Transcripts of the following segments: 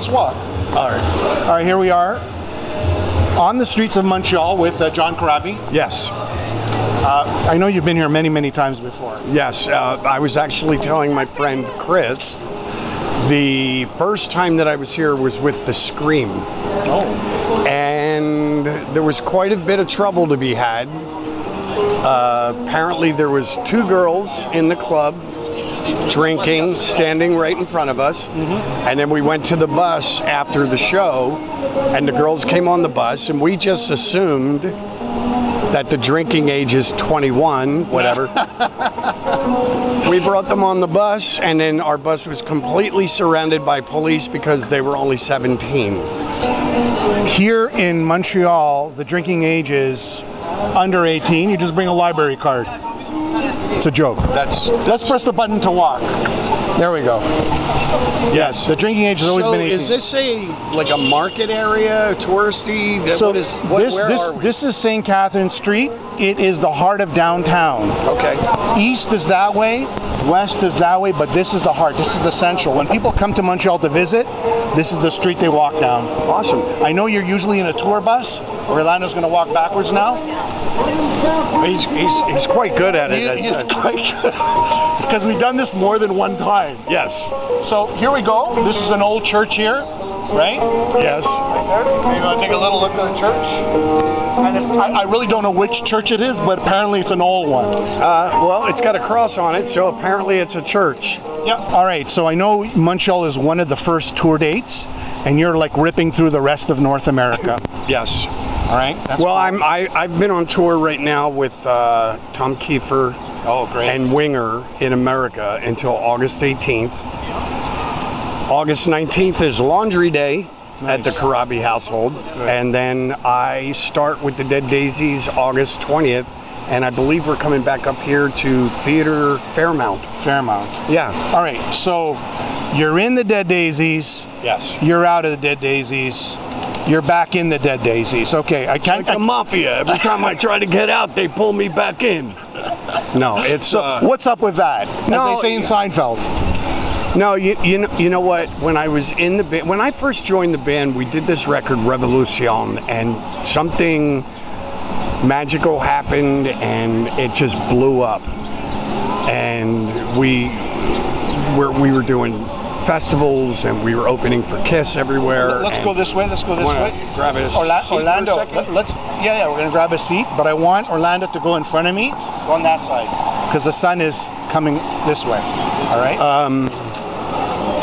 let's walk. All right. All right, here we are on the streets of Montreal with John Corabi. Yes. I know you've been here many, many times before. Yes, I was actually telling my friend Chris, the first time that I was here was with the Scream. Oh. And there was quite a bit of trouble to be had. Apparently there was two girls in the club drinking, standing right in front of us. Mm-hmm. And then we went to the bus after the show, and the girls came on the bus, and we just assumed that the drinking age is 21, whatever. We brought them on the bus, and then our bus was completely surrounded by police because they were only 17. Here in Montreal, the drinking age is under 18. You just bring a library card. It's a joke. Let's press the button to walk. There we go. Yes. The drinking age has always been 18. Is this like a market area, touristy? This is St. Catherine Street. It is the heart of downtown. Okay. East is that way, west is that way, but this is the heart. This is the central. When people come to Montreal to visit, this is the street they walk down. Awesome. I know you're usually in a tour bus. Orlando's going to walk backwards now. He's quite good at it. He's quite good. It's because we've done this more than one time. Yes. So here we go. This is an old church here, right? Yes. Right there. You want to take a little look at the church? And I really don't know which church it is, but apparently it's an old one. Well, it's got a cross on it, so apparently it's a church. Yeah. All right. So I know Montreal is one of the first tour dates, and you're like ripping through the rest of North America. Yes. All right. That's well, cool. I've been on tour right now with Tom Kiefer and Winger in America until August 18th. August 19th is Laundry Day at the Corabi household. Good. And then I start with the Dead Daisies August 20th. And I believe we're coming back up here to Theater Fairmount. Fairmount. Yeah. All right. So you're in the Dead Daisies. Yes. You're out of the Dead Daisies. You're back in the Dead Daisies. Okay, I can't. It's like the mafia. Every time I try to get out, they pull me back in. No, it's. So, what's up with that? As they say in Seinfeld. No, you know what? When I was in the band, when I first joined the band, we did this record Revolution, and something magical happened, and it just blew up. And we were doing festivals, and we were opening for Kiss everywhere. Let's go this way. Let's go this way. Grab a seat. Orlando, let's. Yeah, yeah. We're gonna grab a seat, but I want Orlando to go in front of me on that side because the sun is coming this way. All right.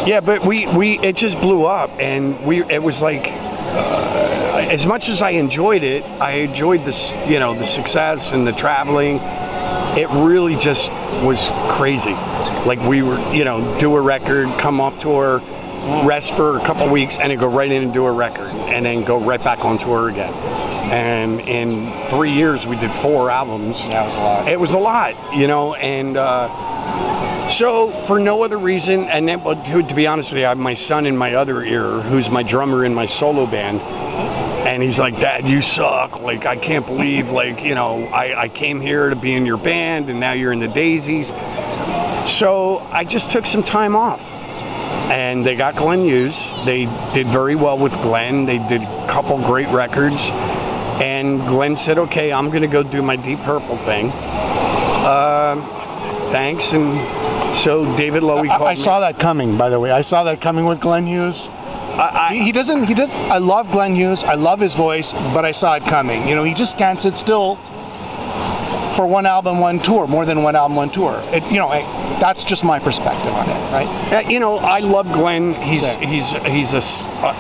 Yeah, but it just blew up, and it was like, as much as I enjoyed it, I enjoyed this, you know, the success and the traveling. It really just was crazy. Like we were, you know, do a record, come off tour, rest for a couple weeks, and then go right in and do a record, and then go right back on tour again. And in 3 years, we did 4 albums. That was a lot. It was a lot, you know, and so for no other reason, and then, to be honest with you, I have my son in my other ear, who's my drummer in my solo band, and he's like, "Dad, you suck. Like, I can't believe, like, you know, I came here to be in your band, and now you're in the Daisies." So I just took some time off, and they got Glenn Hughes. They did very well with Glenn. They did a couple great records, and Glenn said, "Okay, I'm gonna go do my Deep Purple thing. Thanks." And so David Lowy called me. I saw that coming, by the way. I saw that coming with Glenn Hughes. I love Glenn Hughes. I love his voice, but I saw it coming. You know, he just can't sit still for one album, one tour, more than one album, one tour. That's just my perspective on it, right? You know, I love Glenn. He's an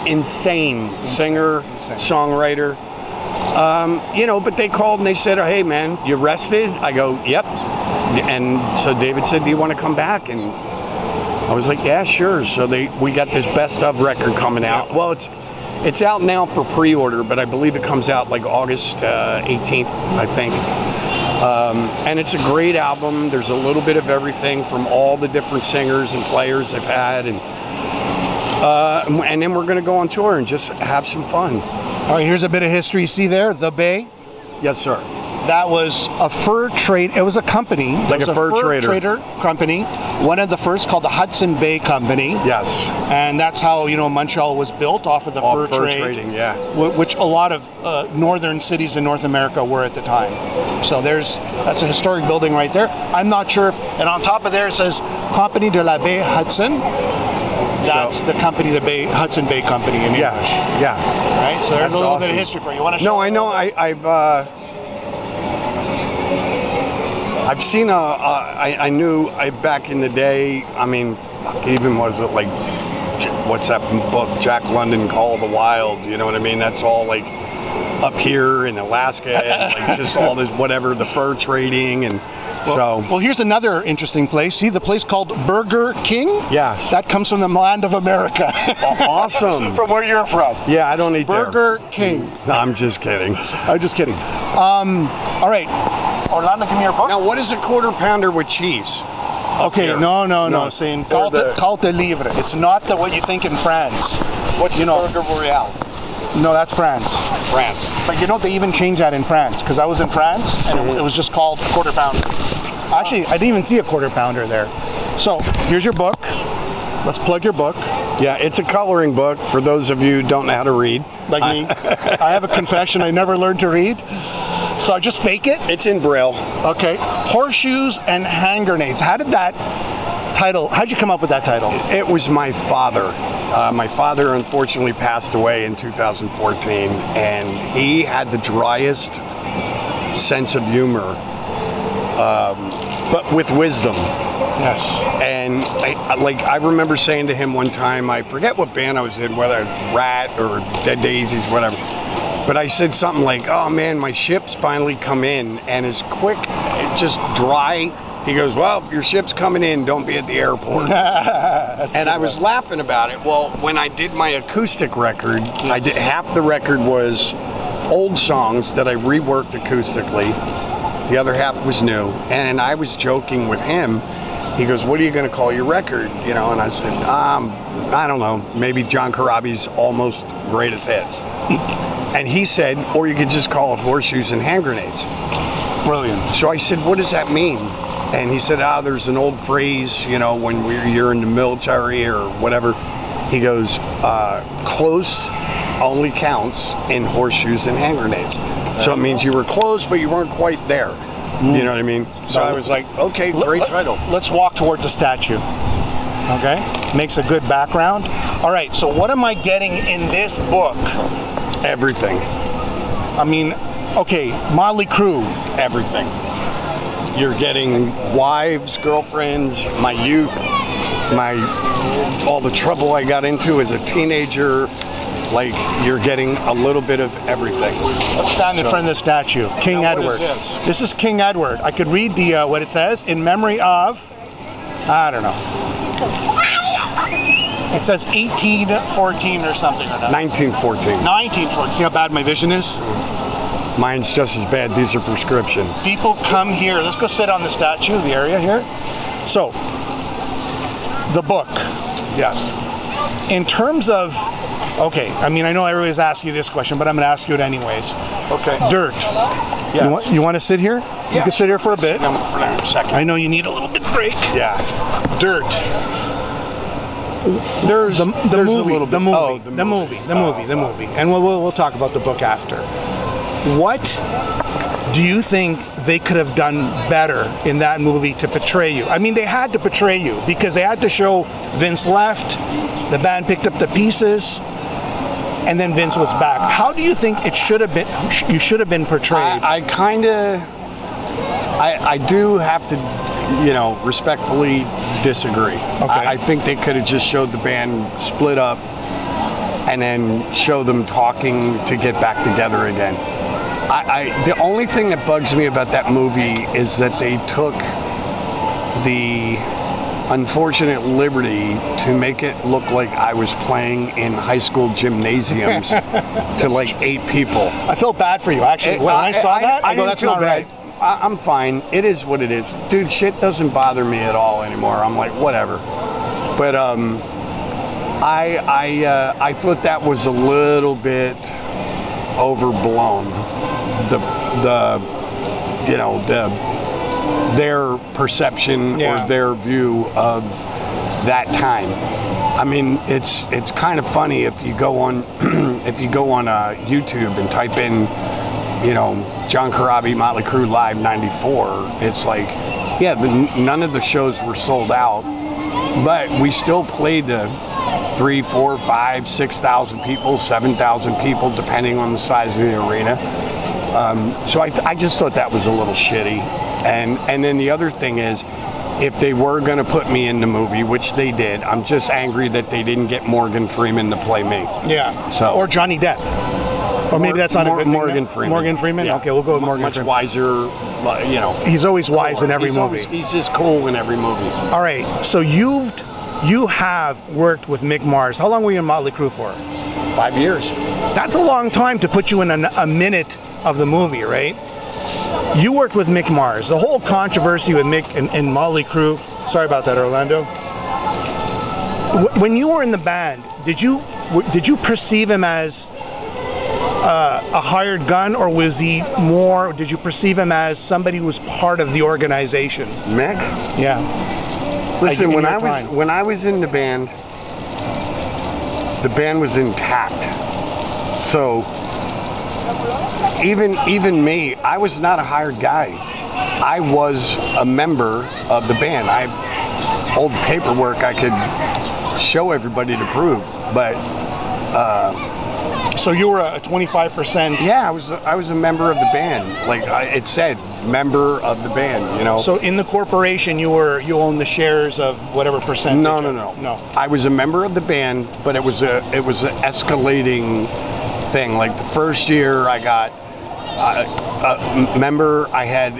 insane singer, songwriter. You know, but they called and they said, "Oh, hey, man, you rested?" I go, "Yep." And so David said, "Do you want to come back?" And I was like, "Yeah, sure." So we got this best of record coming out. Well, it's out now for pre-order, but I believe it comes out like August 18th, I think. And it's a great album. There's a little bit of everything from all the different singers and players I've had, and then we're gonna go on tour and just have some fun. All right, here's a bit of history. See there, the Bay? Yes, sir. That was a fur trade. It was a company, like a fur trader company. One of the first, called the Hudson Bay Company. Yes. And that's how, you know, Montreal was built, off of the fur trading. Yeah. Which a lot of northern cities in North America were at the time. So that's a historic building right there. I'm not sure if, and on top of there it says Compagnie de la Baie Hudson. That's the company, the Hudson Bay Company in English. Yeah, yeah. Right, so there's a little bit of history for you. You want to show? No, I know. I've seen. I knew. Back in the day. I mean, even was it like, what's that book? Jack London, Call of the Wild. You know what I mean? That's all like up here in Alaska, and like just all this whatever, the fur trading and. Well, here's another interesting place. See the place called Burger King? Yes. That comes from the land of America. Awesome. From where you're from. Yeah, I don't eat Burger King. No, I'm just kidding. I'm just kidding. All right. Orlando, give me your book. Now, what is a quarter pounder with cheese? Okay, no. Saying carte livre. It's not what you think in France. What's burger royale? No, that's France. France. But you know, they even changed that in France, because I was in France and it was just called Quarter Pounder. Actually, I didn't even see a Quarter Pounder there. So here's your book. Let's plug your book. Yeah, it's a coloring book for those of you who don't know how to read. Like me. I have a confession, I never learned to read. So I just fake it. It's in Braille. Okay. Horseshoes and hand grenades. How did that title, how'd you come up with that title? It was my father. My father unfortunately passed away in 2014, and he had the driest sense of humor, but with wisdom. Yes. And I remember saying to him one time, I forget what band I was in, whether Rat or Dead Daisies, whatever, but I said something like, oh man, my ship's finally come in, and it's quick, just dry. He goes, well, your ship's coming in, don't be at the airport. And I was laughing about it. Well, when I did my acoustic record, I did half the record was old songs that I reworked acoustically. The other half was new. And I was joking with him. He goes, what are you going to call your record? You know, and I said, I don't know, maybe John Corabi's Almost Greatest Hits. And he said, or you could just call it Horseshoes and Hand Grenades. It's brilliant. So I said, what does that mean? And he said, there's an old phrase, you know, when you're in the military or whatever. He goes, close only counts in horseshoes and hand grenades. So it means you were close, but you weren't quite there. You know what I mean? So I was like, okay, great title. Let's walk towards a statue. Okay? Makes a good background. All right, so what am I getting in this book? Everything. I mean, okay, Motley Crue. Everything. You're getting wives, girlfriends, my youth, all the trouble I got into as a teenager. Like, you're getting a little bit of everything. Let's stand in front of the statue, King Edward. This is King Edward. I could read the what it says, in memory of, I don't know. It says 1814 or something. 1914. 1914. See how bad my vision is? Mine's just as bad. These are prescription. People come here. Let's go sit on the statue, the area here. So, the book. Yes. In terms of, okay, I mean, I know everybody's asking you this question, but I'm going to ask you it anyways. Okay. Dirt. Yes. You want to sit here? Yeah. You can sit here for a bit. For a second. I know you need a little bit of break. Yeah. Dirt. There's the movie. The movie. The movie. The movie. The movie. And we'll talk about the book after. What do you think they could have done better in that movie to portray you? I mean, they had to portray you because they had to show Vince left, the band picked up the pieces, and then Vince was back. How do you think it should have been? You should have been portrayed. I do have to, you know, respectfully disagree. Okay. I think they could have just showed the band split up and then show them talking to get back together again. The only thing that bugs me about that movie is that they took the unfortunate liberty to make it look like I was playing in high school gymnasiums to like 8 people. I felt bad for you, actually. When I saw that, I go, that's not right. I'm fine. It is what it is. Dude, shit doesn't bother me at all anymore. I'm like, whatever. But I thought that was a little bit overblown. The you know, their perception or their view of that time. I mean, it's kind of funny if you go on if you go on YouTube and type in, you know, John Corabi, Motley Crue Live '94. It's like, yeah, none of the shows were sold out, but we still played the 3, 4, 5, 6,000 people, 7,000 people, depending on the size of the arena. So I just thought that was a little shitty. And then the other thing is, if they were going to put me in the movie, which they did, I'm just angry that they didn't get Morgan Freeman to play me. Yeah. So or Johnny Depp. Or maybe that's not a good thing. Morgan Freeman. Morgan Freeman? Yeah. Okay, we'll go with Morgan Freeman. Much wiser, you know. He's always wise in every movie. He's just cool in every movie. All right, so you have worked with Mick Mars. How long were you in Motley Crue for? 5 years. That's a long time to put you in a minute of the movie, right? You worked with Mick Mars. The whole controversy with Mick and Motley Crue. Sorry about that, Orlando. When you were in the band, did you perceive him as a hired gun, or was he more? Did you perceive him as somebody who was part of the organization? Mick? Yeah. Listen, when I was in the band was intact. So even me, I was not a hired guy. I was a member of the band. I have old paperwork I could show everybody to prove, but so you were a 25%. Yeah, I was a member of the band. Like it said, member of the band. You know. So in the corporation, you owned the shares of whatever percentage. No. I was a member of the band, but it was an escalating thing. Like the first year, I got a member. I had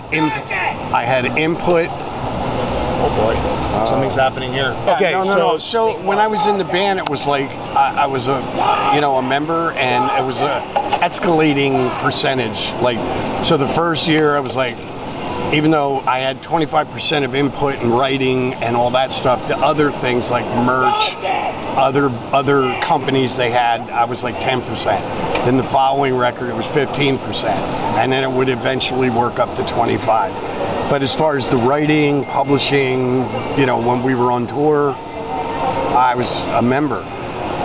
input. Oh boy, something's happening here. Okay, so when I was in the band, it was like I was a member, and it was a escalating percentage. Like, so the first year I was like, even though I had 25% of input in writing and all that stuff, the other things like merch, other companies they had, I was like 10%. Then the following record, it was 15%, and then it would eventually work up to 25%. But as far as the writing, publishing, you know, when we were on tour, I was a member,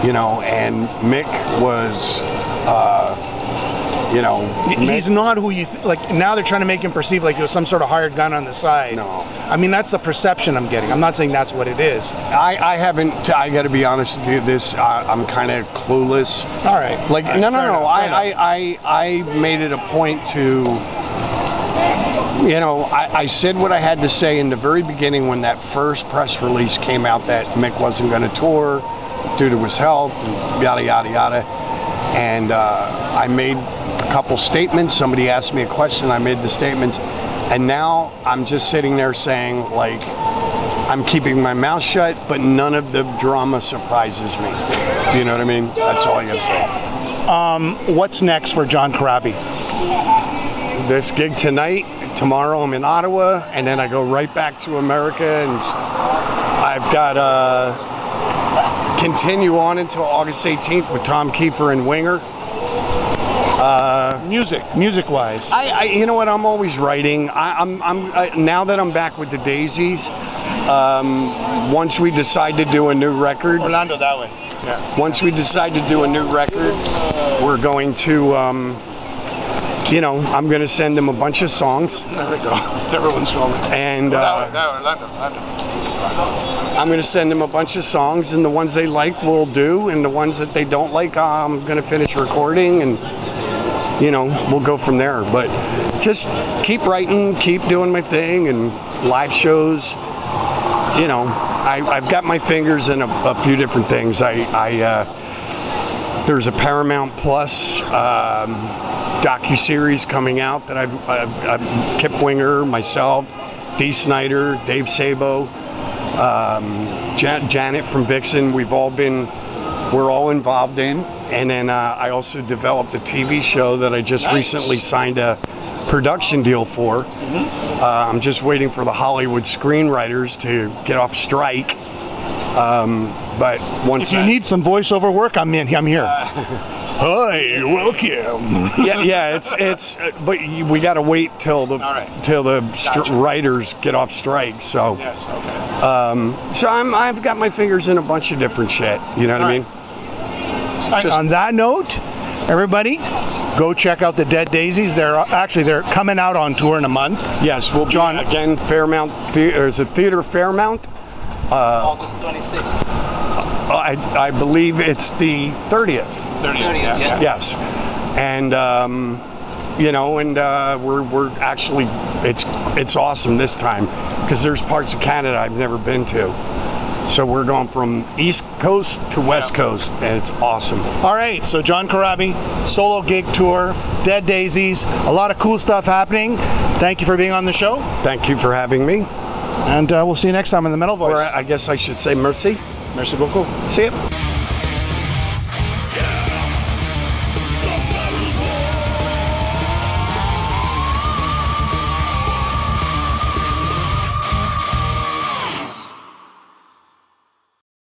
you know, and Mick was, you know. He's not who you, like, now they're trying to make him perceive like he was some sort of hired gun on the side. No. I mean, that's the perception I'm getting. I'm not saying that's what it is. I gotta be honest with you, I'm kind of clueless. All right. Like, all right, no, I made it a point to, you know, I said what I had to say in the very beginning when that first press release came out that Mick wasn't going to tour due to his health, and yada, yada, yada. And I made a couple statements. Somebody asked me a question. I made the statements. And now I'm just sitting there saying, like, I'm keeping my mouth shut, but none of the drama surprises me. Do you know what I mean? That's all I got to say. What's next for John Corabi? This gig tonight. Tomorrow I'm in Ottawa, and then I go right back to America, and I've got to continue on until August 18th with Tom Kiefer and Winger. Music-wise, you know what? I'm always writing. Now that I'm back with the Daisies. Once we decide to do a new record, Orlando that way. Yeah. Once we decide to do a new record, we're going to. You know, I'm gonna send them a bunch of songs. There we go. Everyone's filming. And I'm gonna send them a bunch of songs, and the ones they like we'll do, and the ones that they don't like, I'm gonna finish recording, and you know, we'll go from there. But just keep writing, keep doing my thing, and live shows. You know, I've got my fingers in a few different things. There's a Paramount Plus docu-series coming out that I've Kip Winger, myself, Dee Snyder, Dave Sabo, Janet from Vixen, we're all involved in. And then I also developed a TV show that I just recently signed a production deal for. I'm just waiting for the Hollywood screenwriters to get off strike. But once if you need some voiceover work, I'm here. Hi, welcome. Yeah, it's. But we got to wait till the gotcha. Writers get off strike. So, yes, okay. So I've got my fingers in a bunch of different shit. You know what I mean? Just, on that note, everybody, go check out the Dead Daisies. They're coming out on tour in a month. Yes, we'll John again. Fairmount, is it Theater Fairmount? August 26th. I believe it's the 30th. 30th, yeah. Yes, and you know, and we're actually it's awesome this time because there's parts of Canada I've never been to. So we're going from East Coast to West Coast, and it's awesome. All right, so John Corabi, solo gig tour, Dead Daisies, a lot of cool stuff happening. Thank you for being on the show. Thank you for having me. And we'll see you next time on The Metal Voice. Or I guess I should say merci. Merci beaucoup. See ya.